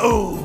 Boom!